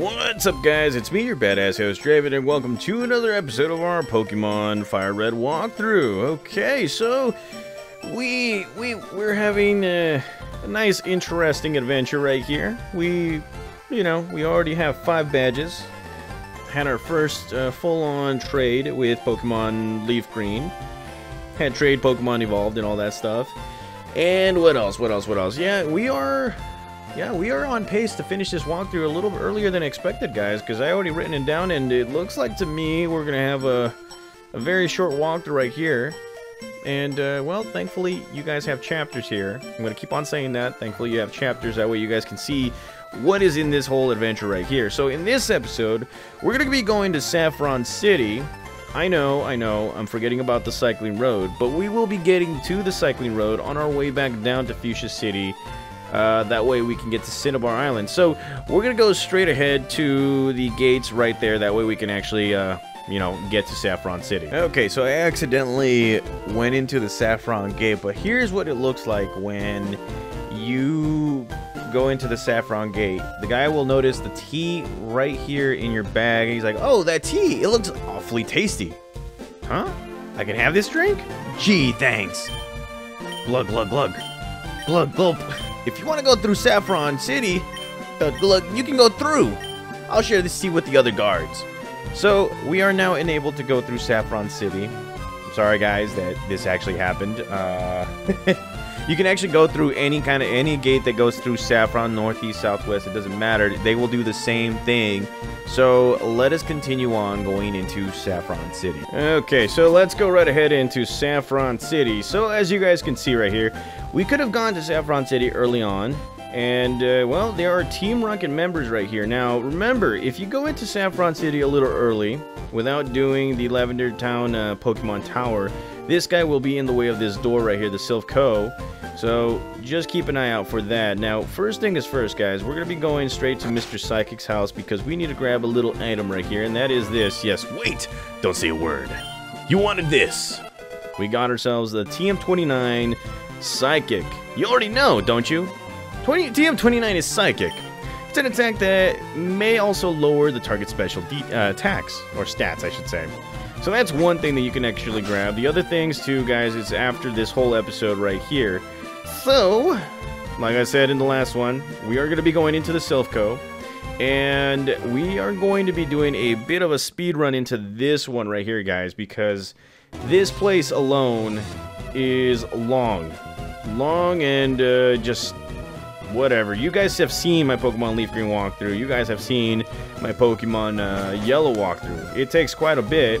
What's up, guys? It's me, your badass host, Draven, and welcome to another episode of our Pokémon Fire Red walkthrough. Okay, so we're having a nice, interesting adventure right here. We already have 5 badges. Had our first full-on trade with Pokémon Leaf Green. Had trade Pokémon evolved and all that stuff. And what else? What else? What else? Yeah, we are on pace to finish this walkthrough a little earlier than expected, guys, because I already written it down, and it looks like to me we're gonna have a very short walkthrough right here. And well, thankfully you guys have chapters here. I'm gonna keep on saying that. Thankfully you have chapters, that way you guys can see what is in this whole adventure right here. So in this episode, we're gonna be going to Saffron City. I know, I'm forgetting about the cycling road, but we will be getting to the cycling road on our way back down to Fuchsia City. That way we can get to Cinnabar Island. So we're gonna go straight ahead to the gates right there. That way we can actually, get to Saffron City. Okay, so I accidentally went into the Saffron Gate, but here's what it looks like when you go into the Saffron Gate. The guy will notice the tea right here in your bag, and he's like, "Oh, that tea! It looks awfully tasty. Huh? I can have this drink? Gee, thanks. Glug glug glug, glug glug." If you want to go through Saffron City, look, you can go through. I'll share this tea with the other guards. So we are now enabled to go through Saffron City. I'm sorry, guys, that this actually happened. You can actually go through any gate that goes through Saffron, northeast, southwest. It doesn't matter. They will do the same thing. So let us continue on going into Saffron City. Okay, so let's go right ahead into Saffron City. So as you guys can see right here, we could have gone to Saffron City early on. And, well, there are Team Rocket members right here. Now, remember, if you go into Saffron City a little early, without doing the Lavender Town Pokémon Tower, this guy will be in the way of this door right here, the Silph Co. So, just keep an eye out for that. Now, first thing is first, guys. We're going to be going straight to Mr. Psychic's house because we need to grab a little item right here, and that is this. Yes, wait! Don't say a word. You wanted this! We got ourselves the TM29 Psychic. You already know, don't you? TM29 is Psychic. It's an attack that may also lower the target's special attacks, or stats, I should say. So that's one thing that you can actually grab. The other things, too, guys, is after this whole episode right here. So, like I said in the last one, we are going to be going into the Silph Co. And we are going to be doing a bit of a speed run into this one right here, guys, because this place alone is long. Long and just... whatever. You guys have seen my Pokemon Leaf Green walkthrough. You guys have seen my Pokemon Yellow walkthrough. It takes quite a bit.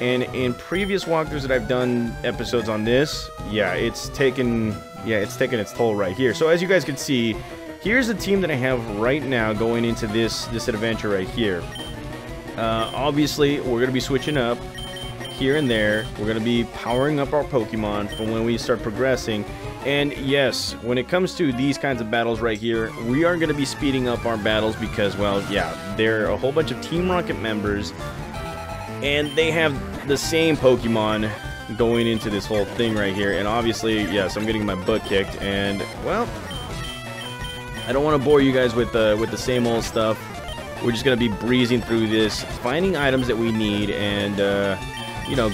And in previous walkthroughs that I've done episodes on this, it's taken its toll right here. So as you guys can see, here's the team that I have right now going into this adventure right here. Obviously, we're going to be switching up here and there. We're going to be powering up our Pokemon from when we start progressing. And yes, when it comes to these kinds of battles right here, we are going to be speeding up our battles because, well, yeah, there are a whole bunch of Team Rocket members, and they have the same Pokemon going into this whole thing right here. And obviously, yes, I'm getting my butt kicked, and, well, I don't want to bore you guys with the same old stuff. We're just going to be breezing through this, finding items that we need, and,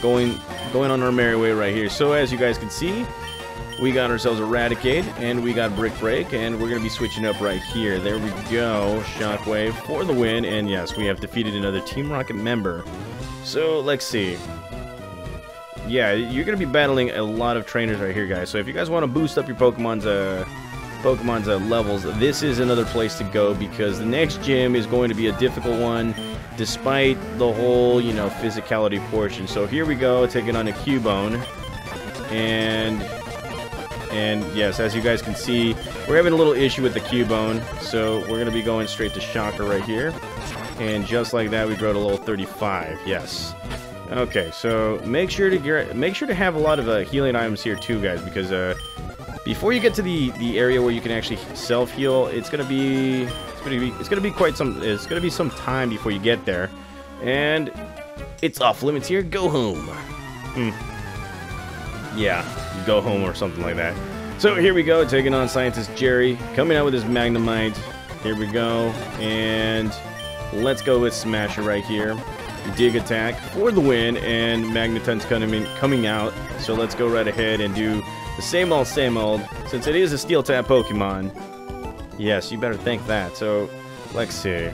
going on our merry way right here. So as you guys can see, we got ourselves Eradicate, and we got Brick Break, and we're going to be switching up right here. There we go, Shockwave for the win, and yes, we have defeated another Team Rocket member. So, let's see. Yeah, you're going to be battling a lot of trainers right here, guys, so if you guys want to boost up your Pokemon's levels, this is another place to go, because the next gym is going to be a difficult one, despite the whole, physicality portion. So here we go, taking on a Cubone, and yes, as you guys can see, we're having a little issue with the Cubone, so we're going to be going straight to Shocker right here. And just like that, we grow to level 35, yes. Okay, so make sure to have a lot of healing items here too, guys, because before you get to the area where you can actually self-heal, it's going to be some time before you get there. And it's off limits here. Go home. Yeah, go home or something like that. So here we go, taking on Scientist Jerry, coming out with his Magnemite. Here we go, and Let's go with Smasher right here. Dig attack for the win, and Magneton's coming out. So let's go right ahead and do the same old, since it is a Steel Type Pokemon. Yes, you better think that. So let's see.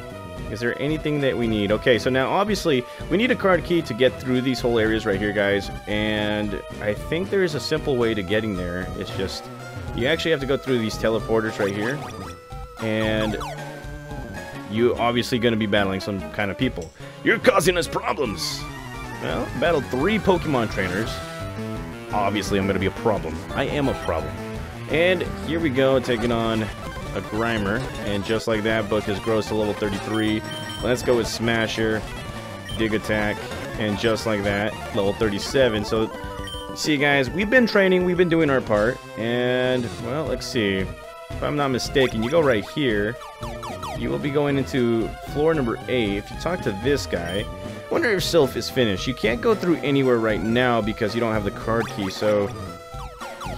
Is there anything that we need? Okay, so now obviously we need a card key to get through these whole areas right here, guys. And I think there is a simple way to getting there. It's just you actually have to go through these teleporters right here. And you obviously going to be battling some kind of people. You're causing us problems. Well, battled 3 Pokemon trainers. Obviously, I'm going to be a problem. I am a problem. And here we go, taking on a Grimer. And just like that, Book is gross to level 33. Let's go with Smasher, Dig Attack, and just like that, level 37. So, see, guys, we've been training. We've been doing our part. And, well, let's see. If I'm not mistaken, you go right here. You will be going into floor number 8. If you talk to this guy, I wonder if Silph is finished. You can't go through anywhere right now because you don't have the card key. So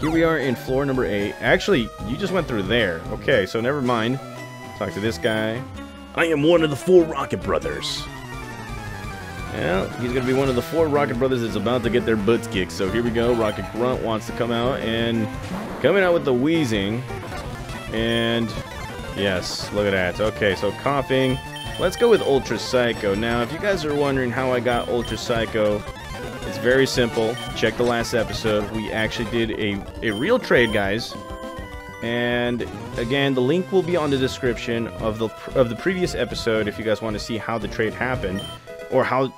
here we are in floor number 8. Actually, you just went through there. Okay, so never mind. Talk to this guy. I am one of the 4 Rocket Brothers. Well, he's going to be one of the 4 Rocket Brothers that's about to get their butts kicked. So here we go. Rocket Grunt wants to come out, and coming out with the wheezing. And yes, look at that. Okay, so coughing. Let's go with Ultra Psycho. Now, if you guys are wondering how I got Ultra Psycho, it's very simple. Check the last episode. We actually did a real trade, guys. And again, the link will be on the description of the previous episode if you guys want to see how the trade happened, or how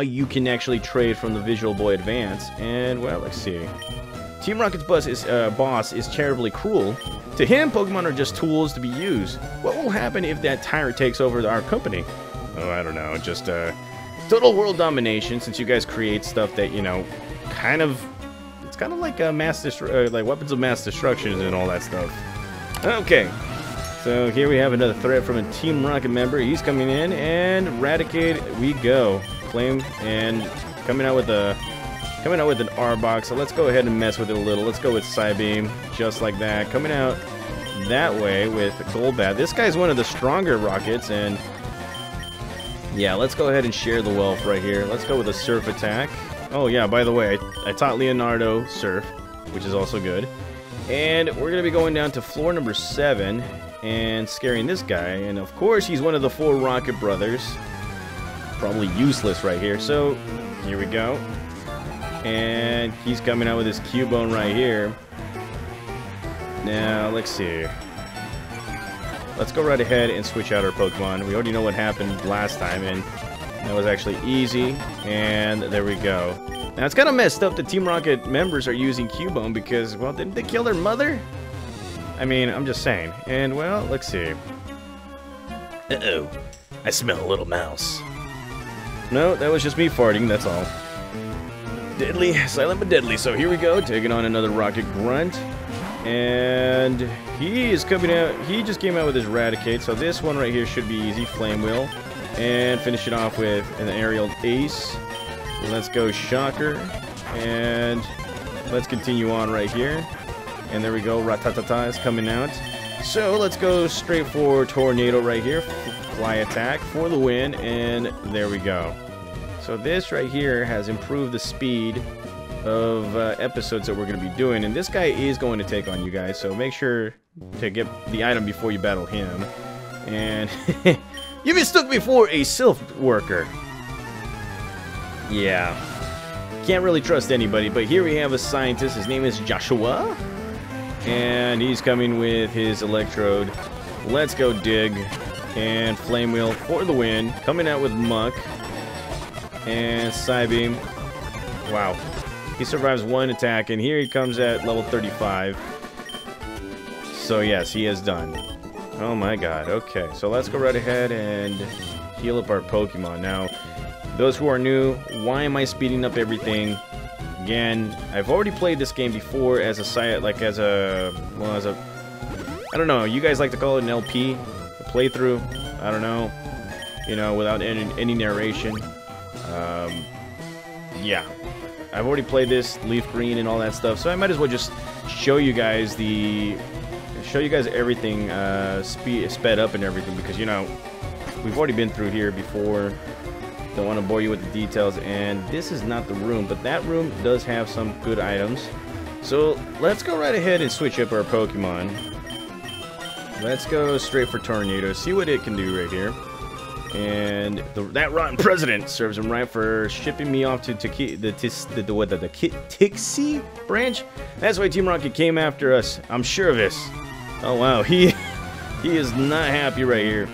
you can actually trade from the Visual Boy Advance. And, well, let's see. Team Rocket's boss is terribly cruel. To him, Pokemon are just tools to be used. What will happen if that tyrant takes over our company? Oh, I don't know. Just total world domination. Since you guys create stuff that, you know, it's kind of like like weapons of mass destruction and all that stuff. Okay, so here we have another threat from a Team Rocket member. He's coming in, and Raticate we go. Claim, and coming out with an Arbok, so let's go ahead and mess with it a little. Let's go with Psybeam, just like that. Coming out that way with Golbat. This guy's one of the stronger rockets, and yeah, let's go ahead and share the wealth right here. Let's go with a Surf attack. Oh yeah, by the way, I taught Leonardo Surf, which is also good. And we're going to be going down to floor number 7 and scaring this guy. And of course, he's one of the 4 Rocket Brothers. Probably useless right here, so here we go. And he's coming out with his Cubone right here. Now, let's see. Let's go right ahead and switch out our Pokemon. We already know what happened last time, and that was actually easy. And there we go. Now, it's kind of messed up that Team Rocket members are using Cubone because, well, didn't they kill their mother? I mean, I'm just saying. And, well, let's see. Uh-oh. I smell a little mouse. No, that was just me farting, that's all. Deadly, silent but deadly. So here we go, taking on another Rocket Grunt, and he is coming out. He just came out with his Raticate, so this one right here should be easy. Flame Wheel, and finish it off with an Aerial Ace. Let's go Shocker, and let's continue on right here. And there we go, Ratatata is coming out. So let's go straight for Tornado right here. Fly attack for the win, and there we go. So this right here has improved the speed of episodes that we're going to be doing. And this guy is going to take on you guys, so make sure to get the item before you battle him. And you mistook me for a Silph worker. Yeah. Can't really trust anybody, but here we have a scientist. His name is Joshua. And he's coming with his Electrode. Let's go Dig. And Flame Wheel for the win. Coming out with Muck. And Psybeam. Wow. He survives one attack, and here he comes at level 35. So, yes, he is done. Oh, my God. Okay, so let's go right ahead and heal up our Pokemon. Now, those who are new, why am I speeding up everything? Again, I've already played this game before as I don't know. You guys like to call it an LP? A playthrough? I don't know. You know, without any narration. Yeah, I've already played this Leaf Green and all that stuff, so I might as well just show you guys everything sped up and everything, because, you know, We've already been through here before. Don't want to bore you with the details. And this is not the room, but that room does have some good items. So let's go right ahead and switch up our Pokemon. Let's go straight for Tornado. See what it can do right here. And that rotten president serves him right for shipping me off to Tixie branch. That's why Team Rocket came after us. I'm sure of this. Oh wow, he is not happy right here.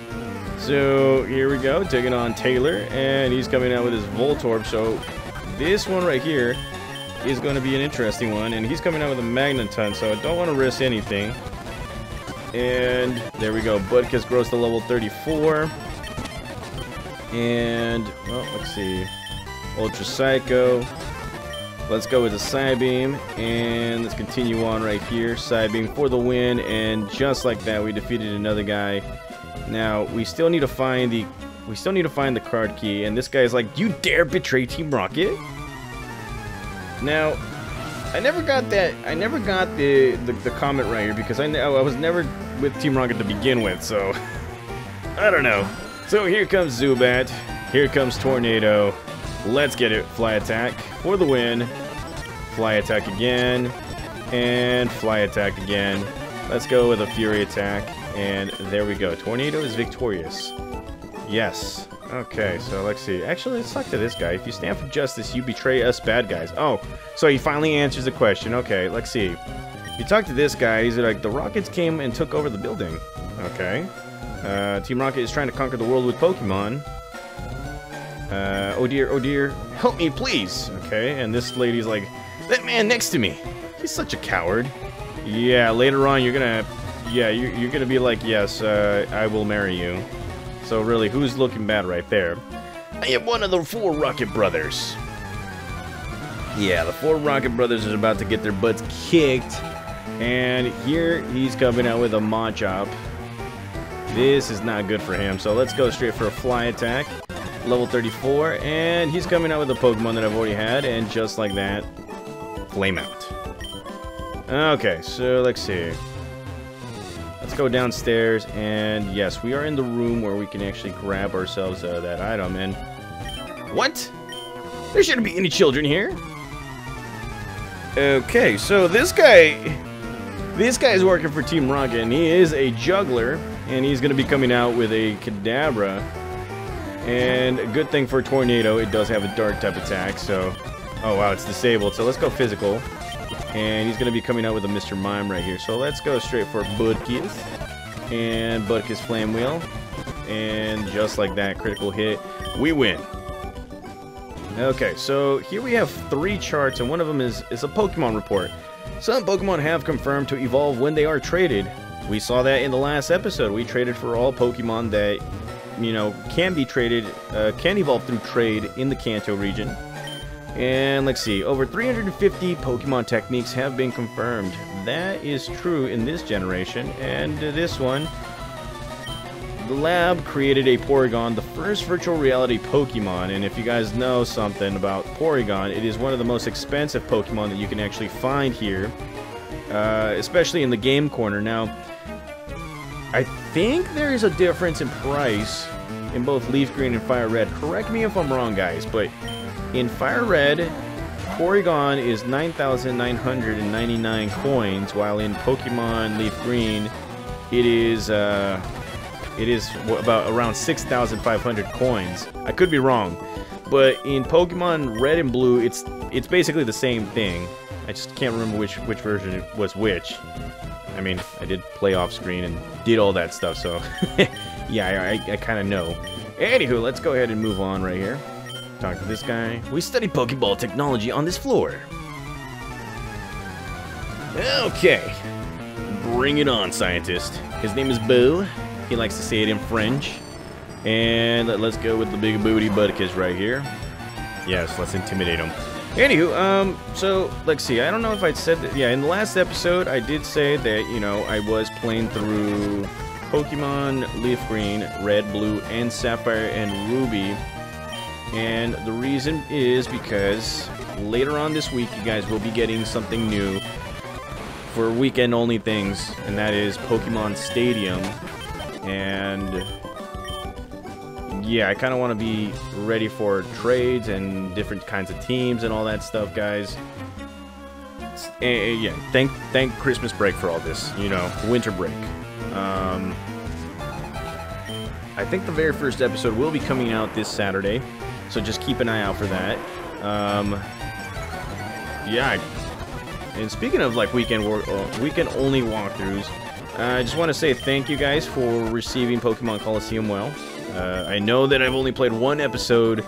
So here we go, taking on Taylor, and he's coming out with his Voltorb. So this one right here is going to be an interesting one, and he's coming out with a Magneton. So I don't want to risk anything. And there we go. Budkiss grows to level 34. And, well, let's see, Ultra Psycho, let's go with the Psybeam, and let's continue on right here, Psybeam for the win, and just like that, we defeated another guy. Now, we still need to find the card key, and this guy is like, you dare betray Team Rocket? Now, I never got the comment right here, because I was never with Team Rocket to begin with, so, I don't know. So here comes Zubat, here comes Tornado, let's get it, Fly Attack for the win, Fly Attack again, and Fly Attack again, let's go with a Fury Attack, and there we go, Tornado is victorious, yes, okay, so let's see, actually let's talk to this guy, if you stand for justice you betray us bad guys, oh, so he finally answers the question, okay, let's see, you talk to this guy, he's like, the Rockets came and took over the building, okay. Team Rocket is trying to conquer the world with Pokemon. Oh dear, help me please! Okay, and this lady's like, that man next to me, he's such a coward. Yeah, later on you're gonna be like, yes, I will marry you. So really, who's looking bad right there? I am one of the four Rocket Brothers. Yeah, the four Rocket Brothers are about to get their butts kicked. And here, he's coming out with a Machop. This is not good for him, so let's go straight for a Fly Attack, level 34, and he's coming out with a Pokemon that I've already had, and just like that, Flame Out. Okay, so let's see. Let's go downstairs, and yes, we are in the room where we can actually grab ourselves that item, and... What? There shouldn't be any children here! Okay, so this guy is working for Team Rocket, and he is a juggler. And he's going to be coming out with a Kadabra. And a good thing for Tornado, it does have a dark type attack, so... Oh wow, it's disabled, so let's go physical. And he's going to be coming out with a Mr. Mime right here. So let's go straight for Budkiss. And Budkiss Flame Wheel. And just like that, critical hit. We win! Okay, so here we have three charts, and one of them is a Pokemon report. Some Pokemon have confirmed to evolve when they are traded. We saw that in the last episode. We traded for all Pokemon that, you know, can be traded, can evolve through trade in the Kanto region. And let's see, over 350 Pokemon techniques have been confirmed. That is true in this generation. And this one, the lab created a Porygon, the first virtual reality Pokemon. And if you guys know something about Porygon, it is one of the most expensive Pokemon that you can actually find here, especially in the game corner. Now, I think there is a difference in price in both Leaf Green and Fire Red. Correct me if I'm wrong, guys, but in Fire Red, Porygon is 9,999 coins, while in Pokemon Leaf Green, it is about around 6,500 coins. I could be wrong, but in Pokemon Red and Blue, it's basically the same thing. I just can't remember which version it was which. I mean, I did play off screen and did all that stuff, so yeah, I kind of know. Anywho, let's go ahead and move on right here. Talk to this guy. We study Pokeball technology on this floor. Okay, bring it on, scientist. His name is Boo. He likes to say it in French. And let's go with the big booty Budkiss right here. Yes, let's intimidate him. Anywho, so, let's see, I don't know if I said that, yeah, in the last episode, I did say that, you know, I was playing through Pokemon Leaf Green, Red, Blue, and Sapphire, and Ruby, and the reason is because later on this week, you guys will be getting something new for weekend-only things, and that is Pokemon Stadium, and... yeah, I kind of want to be ready for trades and different kinds of teams and all that stuff, guys. Yeah, thank Christmas break for all this, you know, winter break. I think the very first episode will be coming out this Saturday, so just keep an eye out for that. Yeah, and speaking of like weekend only walkthroughs, I just want to say thank you guys for receiving Pokémon Colosseum well. I know that I've only played one episode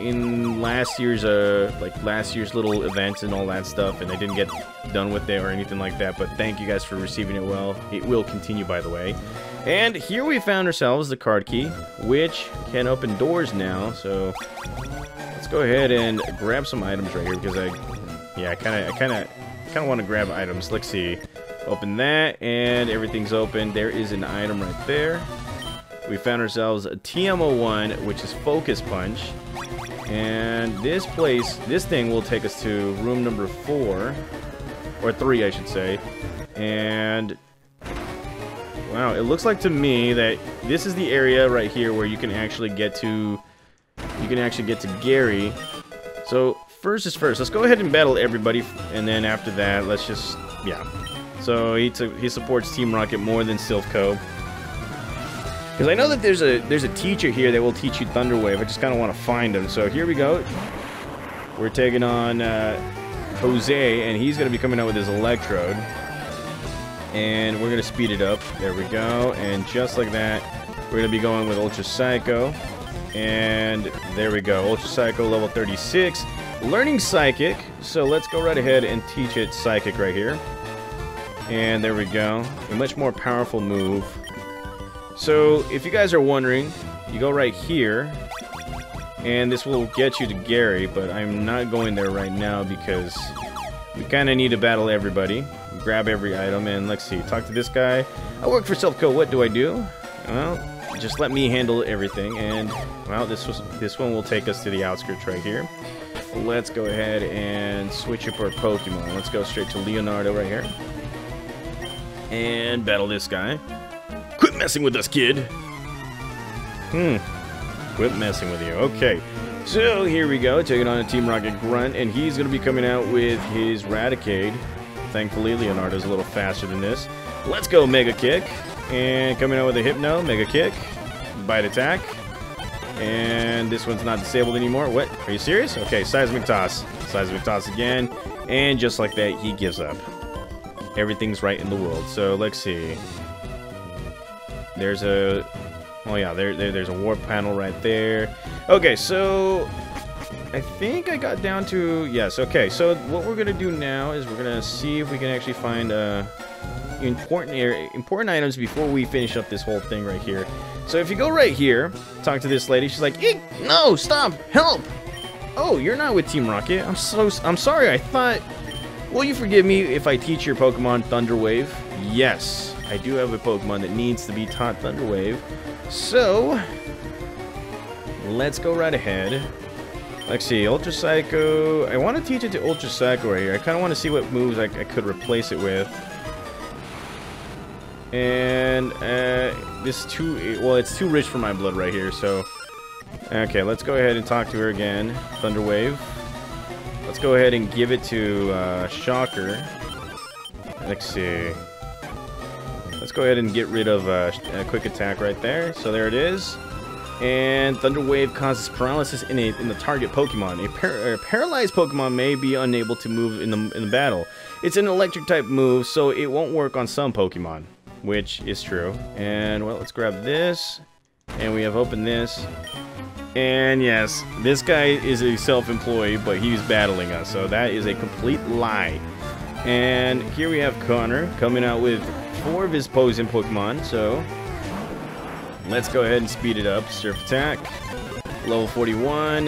in last year's little events and all that stuff, and I didn't get done with it or anything like that, but thank you guys for receiving it well. It will continue, by the way. And here we found ourselves the card key, which can open doors now, so let's go ahead and grab some items right here, because I kind of want to grab items. Let's see. Open that, and everything's open. There is an item right there. We found ourselves a TM01, which is Focus Punch. And this thing will take us to room number 4. Or 3, I should say. And wow, it looks like to me that this is the area right here where you can actually get to... You can actually get to Gary. So, first is first. Let's go ahead and battle everybody. And then after that, let's just... Yeah. So, he supports Team Rocket more than Silph Co. Because I know that there's a teacher here that will teach you Thunder Wave. I just kind of want to find him. So here we go. We're taking on Jose, and he's going to be coming out with his Electrode. And we're going to speed it up. There we go. And just like that, we're going to be going with Ultra Psycho. And there we go. Ultra Psycho level 36. Learning Psychic. So let's go right ahead and teach it Psychic right here. And there we go. A much more powerful move. So, if you guys are wondering, you go right here, and this will get you to Gary, but I'm not going there right now because we kind of need to battle everybody. Grab every item, and let's see, talk to this guy. I work for Silph Co, what do I do? Well, just let me handle everything, and, well, this one will take us to the outskirts right here. Let's go ahead and switch up our Pokemon. Let's go straight to Leonardo right here. And battle this guy. Quit messing with us, kid! Quit messing with you. Okay. So, here we go. Taking on a Team Rocket Grunt, and he's going to be coming out with his Raticade. Thankfully, Leonardo's a little faster than this. Let's go, Mega Kick. And coming out with a Hypno, Mega Kick. Bite Attack. And this one's not disabled anymore. What? Are you serious? Okay, Seismic Toss. Seismic Toss again. And just like that, he gives up. Everything's right in the world. So, let's see. There's a... Oh yeah, there's a warp panel right there. Okay, so... I think I got down to... Yes, okay. So what we're going to do now is we're going to see if we can actually find important items before we finish up this whole thing right here. So if you go right here, talk to this lady. She's like, Eek! No, stop! Help! Oh, you're not with Team Rocket. I'm sorry, I thought... Will you forgive me if I teach your Pokemon Thunder Wave? Yes. I do have a Pokemon that needs to be taught Thunder Wave. So, let's go right ahead. Let's see, Ultra Psycho. I want to teach it to Ultra Psycho right here. I kind of want to see what moves I could replace it with. And, it's too rich for my blood right here, so. Okay, let's go ahead and talk to her again. Thunder Wave. Let's go ahead and give it to Shocker. Let's see. Let's go ahead and get rid of a quick attack right there. So there it is. And Thunder Wave causes paralysis in the target Pokemon. A paralyzed Pokemon may be unable to move in the battle. It's an electric type move, so it won't work on some Pokemon, which is true. And well, let's grab this. And we have opened this. And yes, this guy is a self-employed, but he's battling us. So that is a complete lie. And here we have Connor coming out with 4 of his posing Pokemon, so let's go ahead and speed it up. Surf Attack, level 41.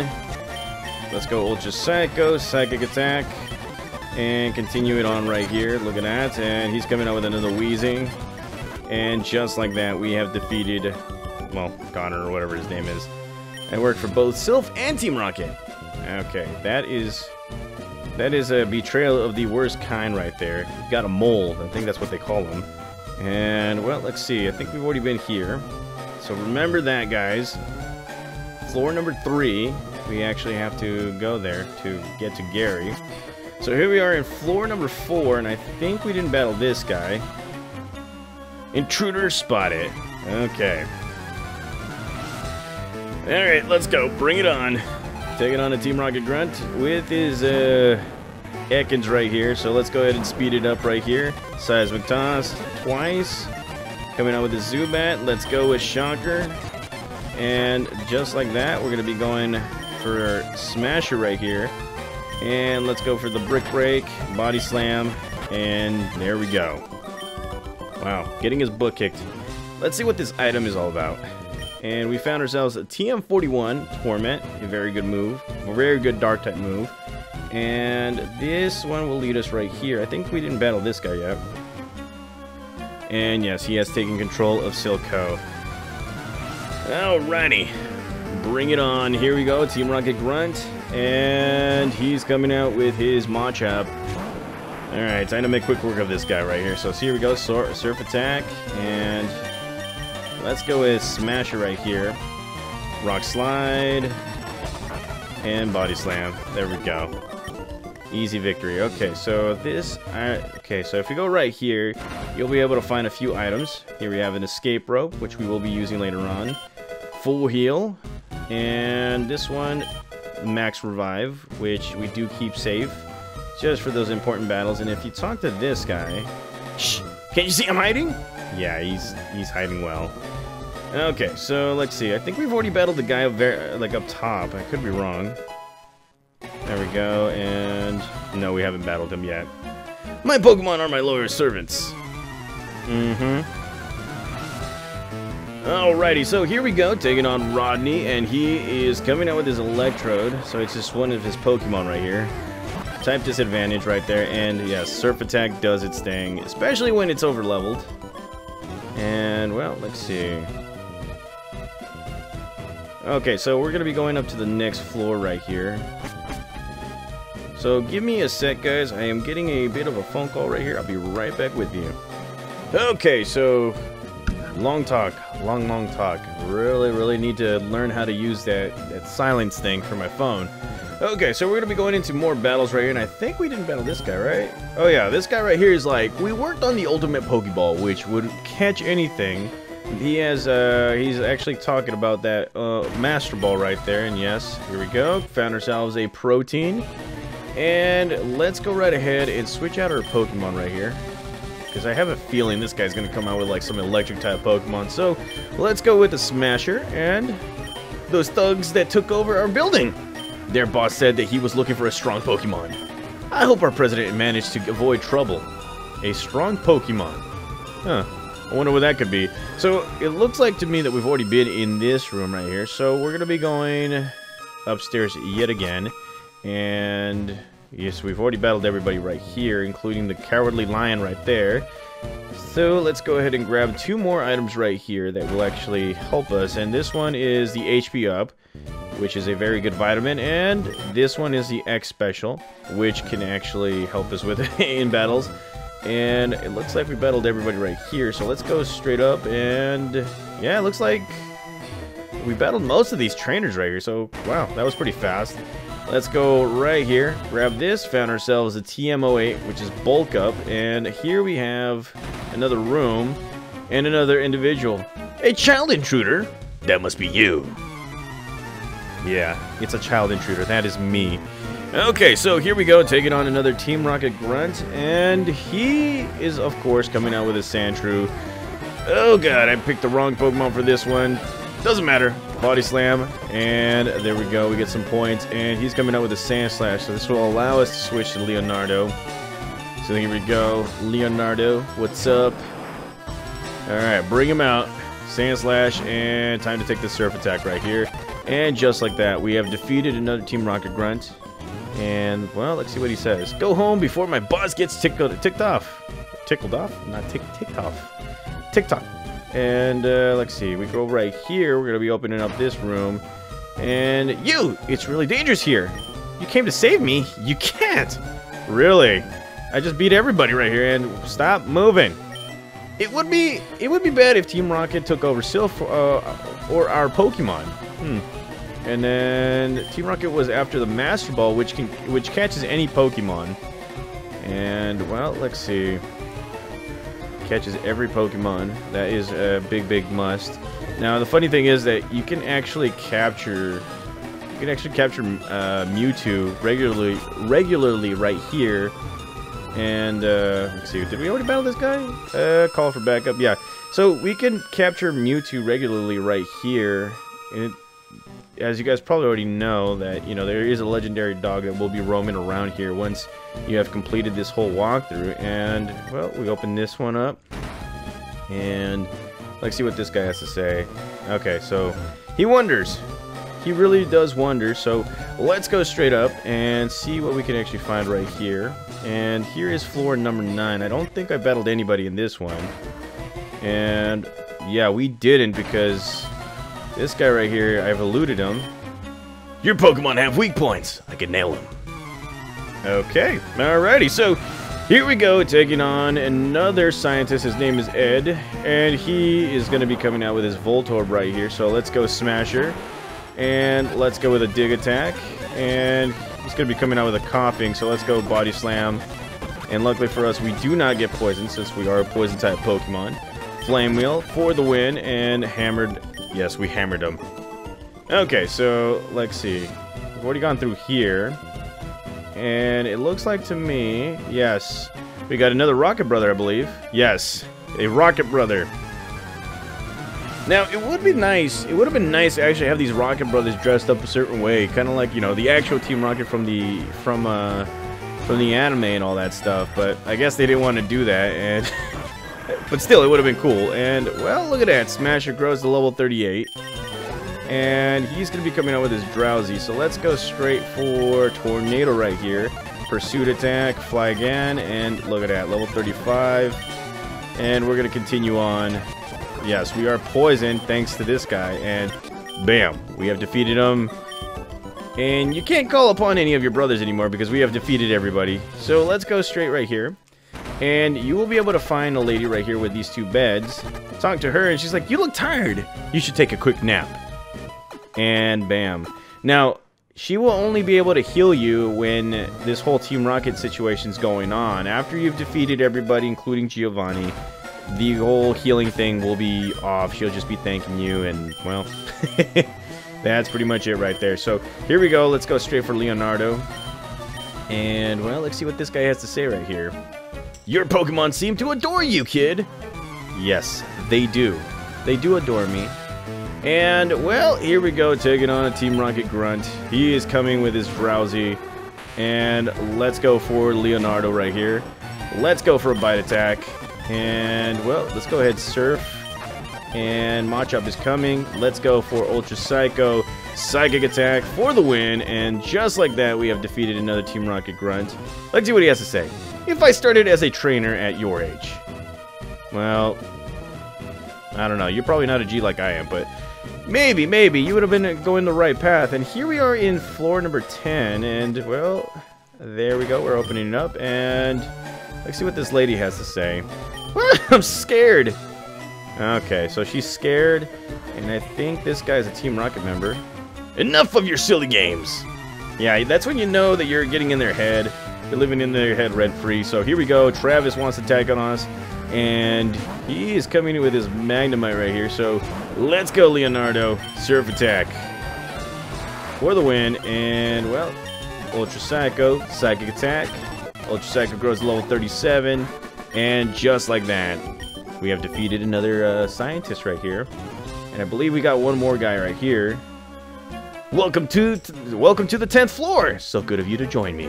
Let's go Ultra Psycho, Psychic Attack, and continue it on right here. Look at that, and he's coming out with another Weezing. And just like that, we have defeated, well, Connor or whatever his name is. I work for both Silph and Team Rocket. Okay, that is a betrayal of the worst kind right there. Got a mole, I think that's what they call him. And, well, let's see. I think we've already been here. So remember that, guys. Floor number 3. We actually have to go there to get to Gary. So here we are in floor number 4, and I think we didn't battle this guy. Intruder spotted. Okay. Alright, let's go. Bring it on. Taking on a Team Rocket Grunt with his Ekans right here. So let's go ahead and speed it up right here. Seismic Toss twice. Coming out with a Zubat. Let's go with Shocker. And just like that, we're going to be going for Smasher right here. And let's go for the Brick Break, Body Slam, and there we go. Wow, getting his butt kicked. Let's see what this item is all about. And we found ourselves a TM41 Torment, a very good move, a very good Dark type move. And this one will lead us right here. I think we didn't battle this guy yet. And yes, he has taken control of Silph Co. Alrighty, bring it on. Here we go, Team Rocket Grunt. And he's coming out with his Machop. Alright, time to make quick work of this guy right here. So here we go, Surf Attack. And let's go with Smasher right here. Rock Slide. And Body Slam. There we go. Easy victory. Okay, so this... okay, so if we go right here, you'll be able to find a few items. Here we have an Escape Rope, which we will be using later on. Full Heal. And this one... Max Revive, which we do keep safe just for those important battles. And if you talk to this guy, shh, can't you see I'm hiding? Yeah, he's hiding well. Okay, so let's see. I think we've already battled the guy like up top. I could be wrong. There we go. And no, we haven't battled him yet. My Pokemon are my loyal servants. Alrighty, so here we go, taking on Rodney, and he is coming out with his Electrode, so it's just one of his Pokemon right here. Type disadvantage right there, and yes, Surf Attack does its thing, especially when it's overleveled. And, well, let's see. Okay, so we're going to be going up to the next floor right here. So give me a sec, guys. I am getting a bit of a phone call right here. I'll be right back with you. Okay, so... long talk, long talk. Really need to learn how to use that silence thing for my phone. Okay, so we're gonna be going into more battles right here, and I think we didn't battle this guy, right? Oh yeah, this guy right here is like, we worked on the ultimate Pokeball, which would catch anything. He has, he's actually talking about that Master Ball right there, and yes, here we go. Found ourselves a Protein, and let's go right ahead and switch out our Pokemon right here. Because I have a feeling this guy's going to come out with like some electric type Pokemon. So let's go with the Smasher and those thugs that took over our building. Their boss said that he was looking for a strong Pokemon. I hope our president managed to avoid trouble. A strong Pokemon. Huh. I wonder what that could be. So it looks like to me that we've already been in this room right here. So we're going to be going upstairs yet again. And... yes, we've already battled everybody right here, including the Cowardly Lion right there. So let's go ahead and grab 2 more items right here that will actually help us. And this one is the HP Up, which is a very good vitamin. And this one is the X Special, which can actually help us with in battles. And it looks like we battled everybody right here. So let's go straight up and... yeah, it looks like we battled most of these trainers right here. So, wow, that was pretty fast. Let's go right here, grab this, found ourselves a TM08, which is Bulk Up, and here we have another room and another individual. A child intruder? That must be you. Yeah, it's a child intruder, that is me. Okay, so here we go, taking on another Team Rocket Grunt, and he is, of course, coming out with a Sandshrew. Oh god, I picked the wrong Pokemon for this one. Doesn't matter. Body Slam, and there we go, we get some points, and he's coming out with a Sand Slash, so this will allow us to switch to Leonardo. So here we go, Leonardo, what's up? Alright, bring him out, Sand Slash, and time to take the Surf Attack right here, and just like that, we have defeated another Team Rocket Grunt, and, well, let's see what he says. Go home before my boss gets ticked off. And let's see, we go right here, we're going to be opening up this room, and you, it's really dangerous here. You came to save me, you can't. Really? I just beat everybody right here, and stop moving. It would be bad if Team Rocket took over Silph or our Pokemon. And then Team Rocket was after the Master Ball, which catches any Pokemon. And well, let's see. Catches every Pokemon. That is a big must. Now the funny thing is that you can actually capture Mewtwo regularly right here. And let's see, did we already battle this guy? Call for backup. Yeah, so we can capture Mewtwo regularly right here. And it, as you guys probably already know, that there is a legendary dog that will be roaming around here once you have completed this whole walkthrough. And well, we open this one up, and let's see what this guy has to say. Okay, so he wonders. He really does wonder, so let's go straight up and see what we can actually find right here. And here is floor number 9. I don't think I battled anybody in this one. And yeah, we didn't, because this guy right here, I've eluded him. Your Pokemon have weak points. I can nail him. Okay, alrighty, so here we go, taking on another scientist. His name is Ed, and he is going to be coming out with his Voltorb right here, so let's go Smasher. And let's go with a dig attack, and he's going to be coming out with a coughing, so let's go body slam. And luckily for us, we do not get poisoned, since we are a poison type Pokemon. Flame wheel for the win, and hammered. Yes, we hammered him. Okay, so let's see, we've already gone through here, and it looks like to me, yes, we got another Rocket Brother, I believe. Yes, a Rocket Brother. Now, it would be nice, it would have been nice to actually have these Rocket Brothers dressed up a certain way, kind of like, the actual Team Rocket from the anime and all that stuff, but I guess they didn't want to do that, and but still, it would have been cool. And, well, look at that, Smasher grows to level 38, and he's going to be coming out with his Drowsy, so let's go straight for Tornado right here, Pursuit Attack, Fly Again, and look at that, level 35, and we're going to continue on. Yes, we are poisoned thanks to this guy, and bam, we have defeated him. And you can't call upon any of your brothers anymore because we have defeated everybody. So let's go straight right here, and you will be able to find a lady right here with these two beds. Talk to her, and she's like, "You look tired. You should take a quick nap." And bam. Now, she will only be able to heal you when this whole Team Rocket situation's going on. After you've defeated everybody, including Giovanni, the whole healing thing will be off. She'll just be thanking you, and well, that's pretty much it right there. So here we go, let's go straight for Leonardo, and well, let's see what this guy has to say right here. Your Pokemon seem to adore you, kid. Yes, they do adore me. And well, here we go, taking on a Team Rocket grunt. He is coming with his Drowsy, and let's go for Leonardo right here. Let's go for a bite attack. And, well, let's go ahead, Surf. And Machop is coming. Let's go for Ultra Psycho. Psychic Attack for the win. And just like that, we have defeated another Team Rocket grunt. Let's see what he has to say. If I started as a trainer at your age. Well, I don't know. You're probably not a G like I am, but maybe you would have been going the right path. And here we are in floor number 10. And, well, there we go. We're opening it up. And let's see what this lady has to say. I'm scared. Okay, so she's scared, and I think this guy's a Team Rocket member. Enough of your silly games. Yeah, that's when you know that you're getting in their head. You're living in their head rent-free. So here we go. Travis wants to attack on us, and he is coming in with his Magnemite right here. So let's go, Leonardo. Surf attack for the win, and, well, Ultra Psycho, Psychic Attack. Ultra Psycho grows to level 37. And just like that, we have defeated another scientist right here, and I believe we got one more guy right here. Welcome to the 10th floor. So good of you to join me.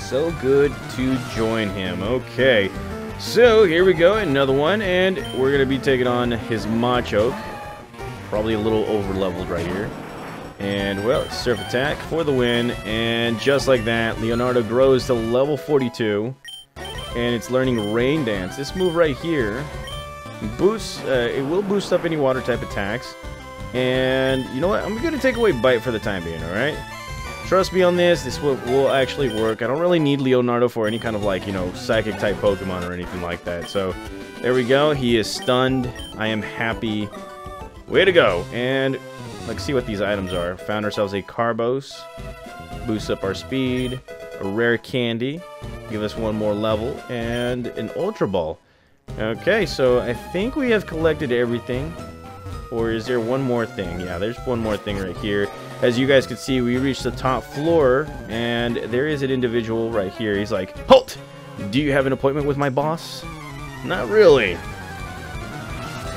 So good to join him. Okay, so here we go, another one, and we're gonna be taking on his Machoke. Probably a little over leveled right here. And well, Surf Attack for the win, and just like that, Leonardo grows to level 42. And it's learning Rain Dance. This move right here boosts, it will boost up any water type attacks. And you know what? I'm going to take away Bite for the time being, alright? Trust me on this, this will actually work. I don't really need Leonardo for any kind of, like, you know, psychic type Pokemon or anything like that. So, there we go. He is stunned. I am happy. Way to go. And let's see what these items are. Found ourselves a Carbos. Boosts up our speed. A rare candy. Give us one more level. And an Ultra Ball. Okay, so I think we have collected everything. Or is there one more thing? Yeah, there's one more thing right here. As you guys can see, we reached the top floor, and there is an individual right here. He's like, "Halt! Do you have an appointment with my boss?" Not really.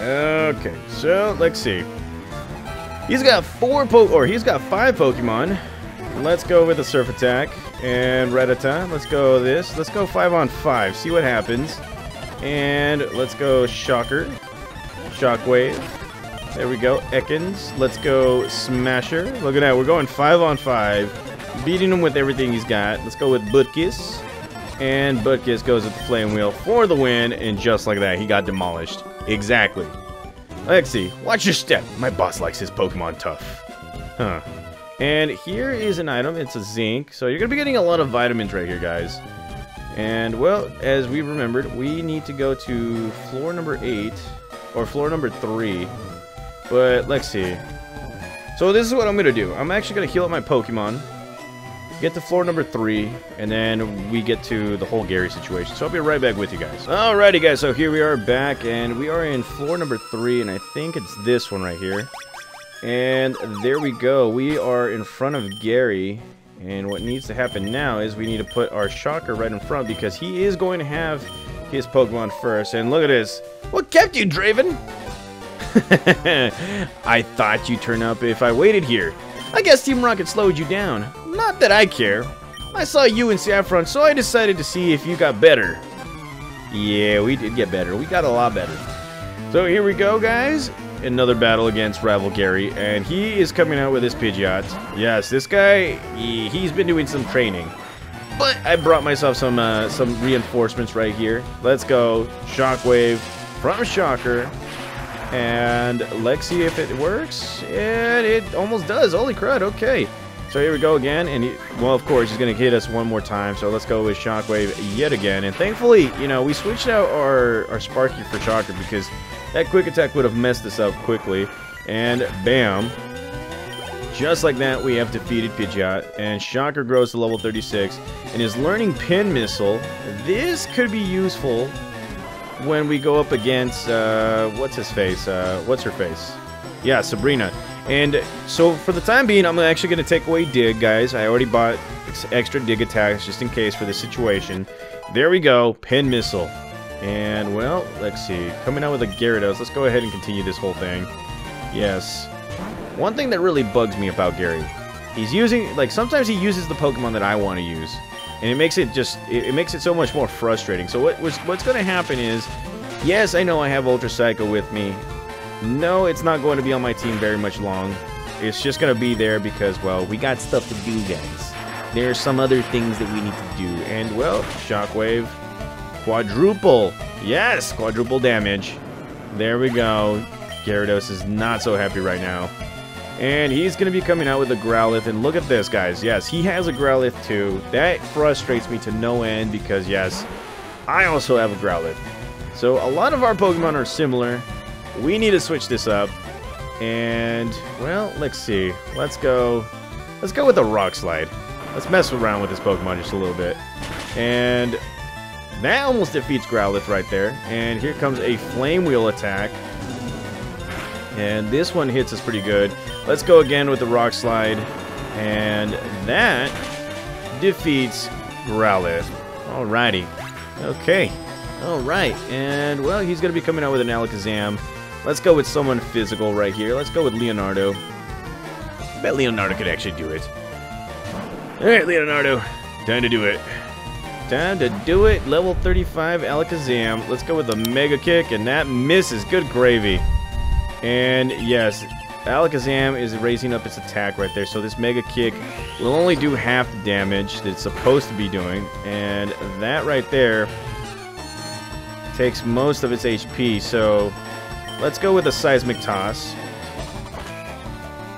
Okay, so let's see. He's got five Pokemon. Let's go with a Surf Attack and Rattata. Let's go this. Let's go 5-on-5. See what happens. And let's go Shocker, Shockwave. There we go, Ekans. Let's go Smasher. Look at that, we're going 5-on-5. Beating him with everything he's got. Let's go with Budkiss. And Budkiss goes with the Flame Wheel for the win, and just like that, he got demolished. Exactly. Lexi, watch your step. My boss likes his Pokemon tough. Huh. And here is an item, it's a zinc. So you're gonna be getting a lot of vitamins right here, guys. And well, as we remembered, we need to go to floor number 8, or floor number 3. But let's see. So this is what I'm gonna do. I'm actually gonna heal up my Pokemon, get to floor number 3, and then we get to the whole Gary situation. So I'll be right back with you guys. Alrighty guys, so here we are back, and we are in floor number 3, and I think it's this one right here. And there we go. We are in front of Gary, and what needs to happen now is we need to put our Shocker right in front, because he is going to have his Pokemon first. And look at this. What kept you, Draven? I thought you'd turn up if I waited here. I guess Team Rocket slowed you down. Not that I care. I saw you in Saffron, so I decided to see if you got better. Yeah, we did get better. We got a lot better. So here we go, guys. Another battle against Rival Gary, and he is coming out with his Pidgeot. Yes, this guy, he's been doing some training. But I brought myself some reinforcements right here. Let's go. Shockwave from Shocker. And let's see if it works. And it almost does. Holy crud. Okay. So here we go again. And, well, of course, he's going to hit us one more time. So let's go with Shockwave yet again. And thankfully, you know, we switched out our Sparky for Shocker, because that Quick Attack would have messed us up quickly. And bam. Just like that, we have defeated Pidgeot. And Shocker grows to level 36. And is learning Pin Missile. This could be useful when we go up against, what's her face? Yeah, Sabrina. And so for the time being, I'm actually going to take away Dig, guys. I already bought extra Dig attacks just in case for this situation. There we go, Pin Missile. And, well, let's see. Coming out with a Gyarados. Let's go ahead and continue this whole thing. Yes. One thing that really bugs me about Gary, he's using, like, sometimes he uses the Pokemon that I want to use. And it makes it just, it makes it so much more frustrating. So what's going to happen is, yes, I know I have Ultra Psycho with me. No, it's not going to be on my team very much long. It's just going to be there because, well, we got stuff to do, guys. There's some other things that we need to do. And, well, Shockwave, quadruple. Yes, quadruple damage. There we go. Gyarados is not so happy right now. And he's going to be coming out with a Growlithe, and look at this, guys. Yes, he has a Growlithe too. That frustrates me to no end because, yes, I also have a Growlithe. So a lot of our Pokemon are similar. We need to switch this up. And, well, let's see. Let's go with a Rock Slide. Let's mess around with this Pokemon just a little bit. And that almost defeats Growlithe right there. And here comes a Flame Wheel attack. And this one hits us pretty good. Let's go again with the Rock Slide. And that defeats Growlithe. Alrighty. Okay. Alright. And, well, he's going to be coming out with an Alakazam. Let's go with someone physical right here. Let's go with Leonardo. I bet Leonardo could actually do it. Alright, Leonardo. Time to do it. Time to do it. Level 35 Alakazam. Let's go with a Mega Kick. And that misses. Good gravy. And, yes, Alakazam is raising up its attack right there. So this Mega Kick will only do half the damage that it's supposed to be doing. And that right there takes most of its HP. So let's go with a Seismic Toss.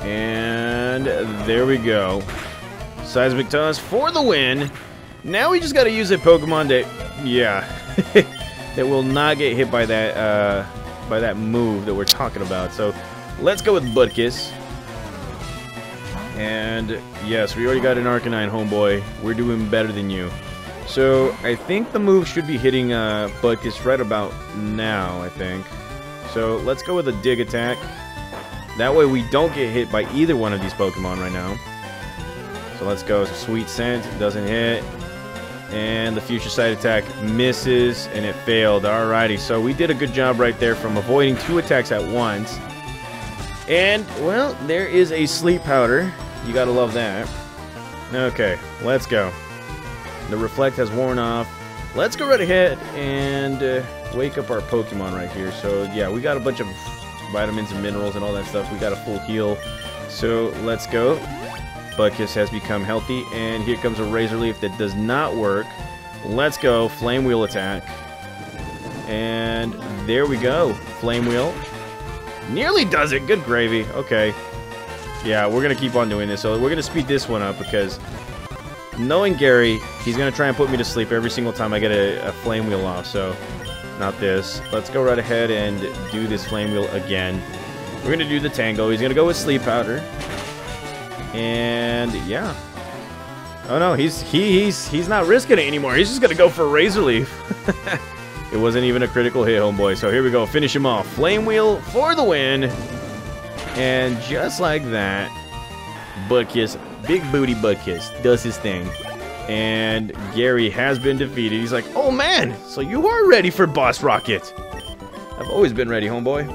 And there we go. Seismic Toss for the win. Now we just got to use a Pokemon that, that will not get hit by that move that we're talking about. So let's go with Budkiss. And yes, we already got an Arcanine, homeboy. We're doing better than you. So I think the move should be hitting Budkiss right about now, I think. So let's go with a Dig Attack. That way we don't get hit by either one of these Pokemon right now. So let's go. Sweet Scent doesn't hit. And the Future Sight Attack misses, and it failed. Alrighty, so we did a good job right there from avoiding two attacks at once. And, well, there is a Sleep Powder. You gotta love that. Okay, let's go. The Reflect has worn off. Let's go right ahead and wake up our Pokemon right here. So, yeah, we got a bunch of vitamins and minerals and all that stuff. We got a full heal. So, let's go. Budkiss has become healthy. And here comes a Razor Leaf that does not work. Let's go. Flame Wheel Attack. And there we go. Flame Wheel. Nearly does it. Good gravy. Okay. Yeah, we're going to keep on doing this. So, we're going to speed this one up because... knowing Gary, he's going to try and put me to sleep every single time I get a Flame Wheel off, so not this. Let's go right ahead and do this Flame Wheel again. We're going to do the Tango. He's going to go with Sleep Powder. And, yeah. Oh, no, he's not risking it anymore. He's just going to go for Razor Leaf. It wasn't even a critical hit, homeboy. So here we go. Finish him off. Flame Wheel for the win. And just like that, Budkiss. Big booty Budkiss does his thing, and Gary has been defeated. He's like, oh man, so you are ready for Boss Rocket. I've always been ready, homeboy.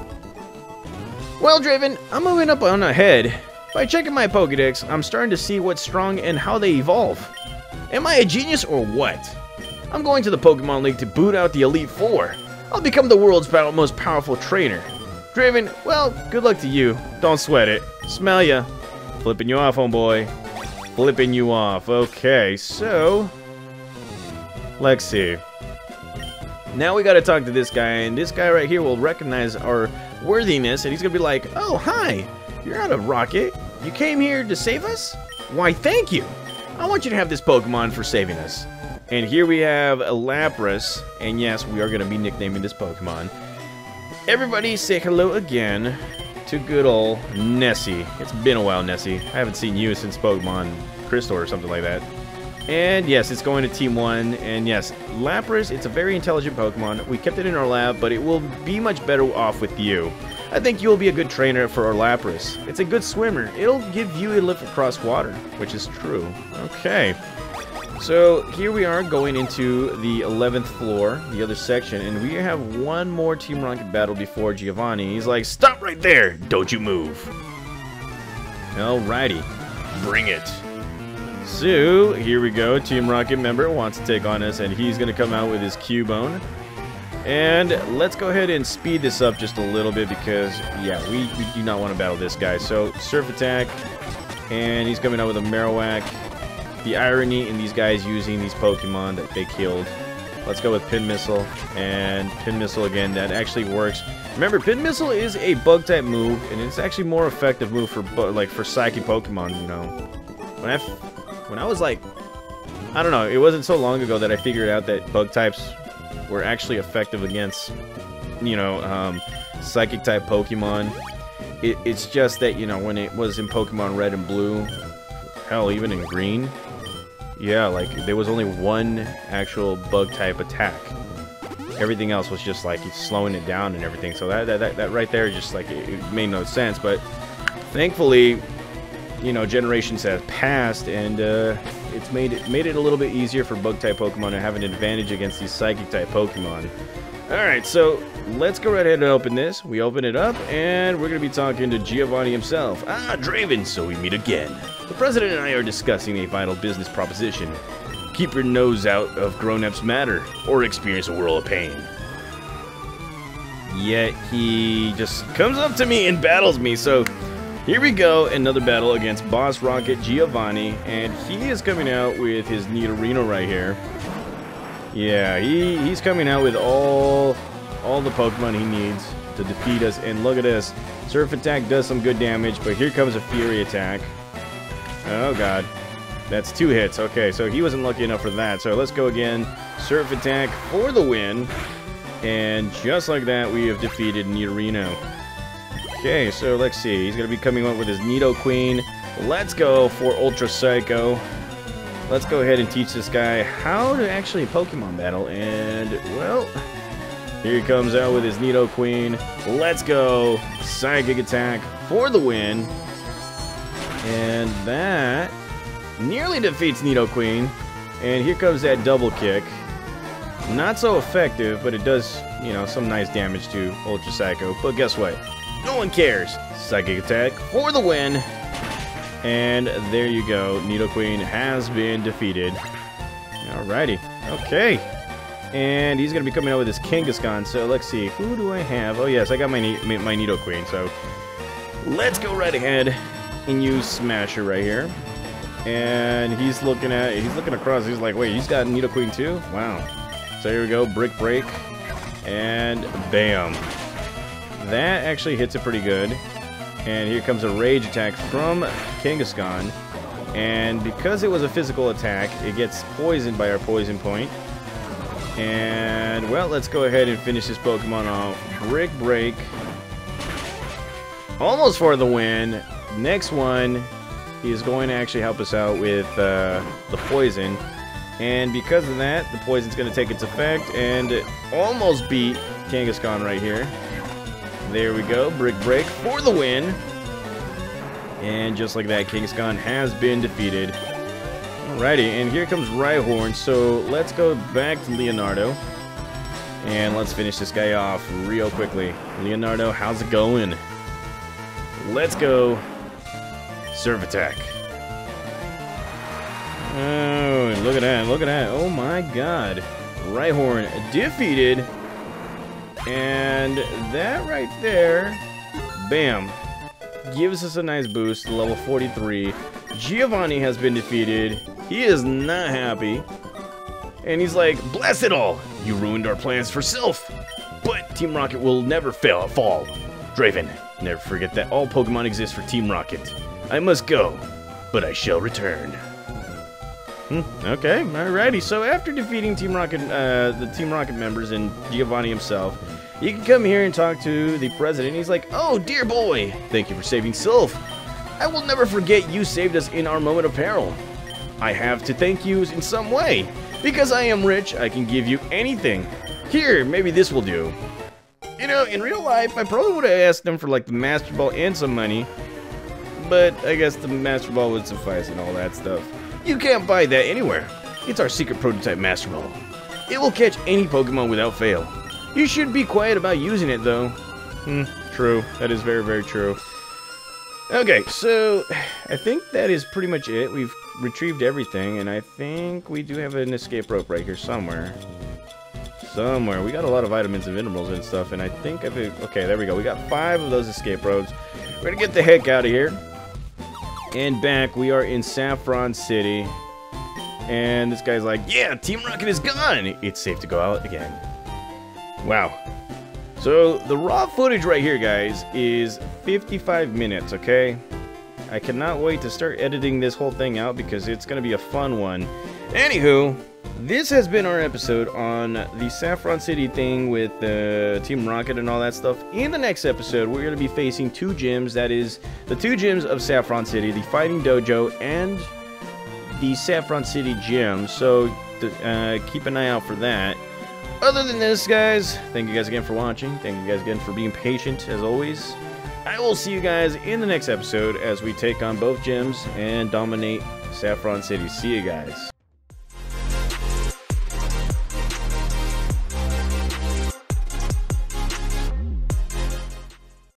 Well, Draven, I'm moving up on ahead. By checking my Pokedex, I'm starting to see what's strong and how they evolve. Am I a genius or what? I'm going to the Pokemon League to boot out the Elite Four. I'll become the world's most powerful trainer. Draven, well, good luck to you. Don't sweat it. Smell ya. Flipping you off, homeboy. Flipping you off. Okay, so... let's see. Now we gotta talk to this guy, and this guy right here will recognize our worthiness, and he's gonna be like, oh, hi! You're not a rocket. You came here to save us? Why, thank you! I want you to have this Pokemon for saving us. And here we have a Lapras, and yes, we are gonna be nicknaming this Pokemon. Everybody say hello again. To good old Nessie. It's been a while, Nessie. I haven't seen you since Pokemon Crystal or something like that. And yes, it's going to Team 1. And yes, Lapras, it's a very intelligent Pokemon. We kept it in our lab, but it will be much better off with you. I think you'll be a good trainer for our Lapras. It's a good swimmer. It'll give you a lift across water, which is true. Okay. So here we are going into the 11th floor, the other section, and we have one more Team Rocket battle before Giovanni. He's like, stop right there! Don't you move! Alrighty. Bring it. So, here we go. Team Rocket member wants to take on us, and he's going to come out with his Cubone. And let's go ahead and speed this up just a little bit because, yeah, we do not want to battle this guy. So, Surf Attack, and he's coming out with a Marowak. The irony in these guys using these Pokemon that they killed. Let's go with Pin Missile. And Pin Missile again. That actually works. Remember, Pin Missile is a Bug-type move. And it's actually more effective move for, like, for Psychic Pokemon, you know. When I was like... I don't know. It wasn't so long ago that I figured out that Bug-types were actually effective against, you know, Psychic-type Pokemon. It's just that, you know, when it was in Pokemon Red and Blue... hell, even in Green... yeah, like, there was only one actual Bug-type attack. Everything else was just, like, slowing it down and everything. So that right there just, like, it made no sense. But thankfully, you know, generations have passed, and it's made it a little bit easier for Bug-type Pokemon to have an advantage against these Psychic-type Pokemon. Alright, so let's go right ahead and open this. We open it up, and we're going to be talking to Giovanni himself. Ah, Draven, so we meet again. The president and I are discussing a vital business proposition. Keep your nose out of grown-ups matter, or experience a whirl of pain. Yet he just comes up to me and battles me, so here we go, another battle against Boss Rocket Giovanni, and he is coming out with his Nidorino right here. Yeah, he's coming out with all the Pokemon he needs to defeat us, and look at this. Surf Attack does some good damage, but here comes a Fury Attack. Oh, God. That's two hits. Okay, so he wasn't lucky enough for that. So let's go again. Surf attack for the win. And just like that, we have defeated Nidorino. Okay, so let's see. He's going to be coming up with his Nidoqueen. Let's go for Ultra Psycho. Let's go ahead and teach this guy how to actually Pokemon battle. And, well, here he comes out with his Nidoqueen. Let's go. Psychic attack for the win. And that nearly defeats Nidoqueen. And here comes that double kick. Not so effective, but it does, you know, some nice damage to Ultra Psycho. But guess what? No one cares. Psychic attack for the win. And there you go. Nidoqueen has been defeated. Alrighty. Okay. And he's going to be coming out with his Kangaskhan. So let's see. Who do I have? Oh, yes. I got my Nidoqueen. So let's go right ahead and use Smasher right here. And he's looking across. He's like, wait, he's got Nidoqueen too? Wow. So here we go. Brick break. And bam. That actually hits it pretty good. And here comes a rage attack from Kangaskhan. And because it was a physical attack, it gets poisoned by our poison point. And, well, let's go ahead and finish this Pokemon off. Brick break. Almost for the win. Next one, he is going to actually help us out with the poison. And because of that, the poison's going to take its effect and almost beat Kangaskhan right here. There we go, brick break for the win. And just like that, Kangaskhan has been defeated. Alrighty, and here comes Rhyhorn. So let's go back to Leonardo. And let's finish this guy off real quickly. Leonardo, how's it going? Let's go. Serve attack. Oh, look at that, look at that. Oh my god. Rhyhorn defeated. And that right there, bam, gives us a nice boost to level 43. Giovanni has been defeated. He is not happy. And he's like, bless it all. You ruined our plans for Silph. But Team Rocket will never fall. Draven, never forget that all Pokemon exist for Team Rocket. I must go, but I shall return. Okay, alrighty. So after defeating Team Rocket, the Team Rocket members and Giovanni himself, you can come here and talk to the president. He's like, oh, dear boy, thank you for saving Silph. I will never forget you saved us in our moment of peril. I have to thank you in some way. Because I am rich, I can give you anything. Here, maybe this will do. You know, in real life, I probably would have asked them for, like, the Master Ball and some money. But I guess the Master Ball would suffice and all that stuff. You can't buy that anywhere. It's our secret prototype Master Ball. It will catch any Pokemon without fail. You should be quiet about using it, though. True. That is very, very true. Okay, so I think that is pretty much it. We've retrieved everything, and I think we do have an escape rope right here somewhere. Somewhere. We got a lot of vitamins and minerals and stuff, and I think I've... Okay, there we go. We got 5 of those escape ropes. We're going to get the heck out of here. And back, we are in Saffron City. And this guy's like, yeah, Team Rocket is gone! It's safe to go out again. Wow. So, the raw footage right here, guys, is 55 minutes, okay? I cannot wait to start editing this whole thing out because it's going to be a fun one. Anywho, this has been our episode on the Saffron City thing with Team Rocket and all that stuff. In the next episode, we're going to be facing 2 gyms. That is, the 2 gyms of Saffron City, the Fighting Dojo and the Saffron City Gym. So keep an eye out for that. Other than this, guys, thank you guys again for watching. Thank you guys again for being patient, as always. I will see you guys in the next episode as we take on both gyms and dominate Saffron City. See you guys.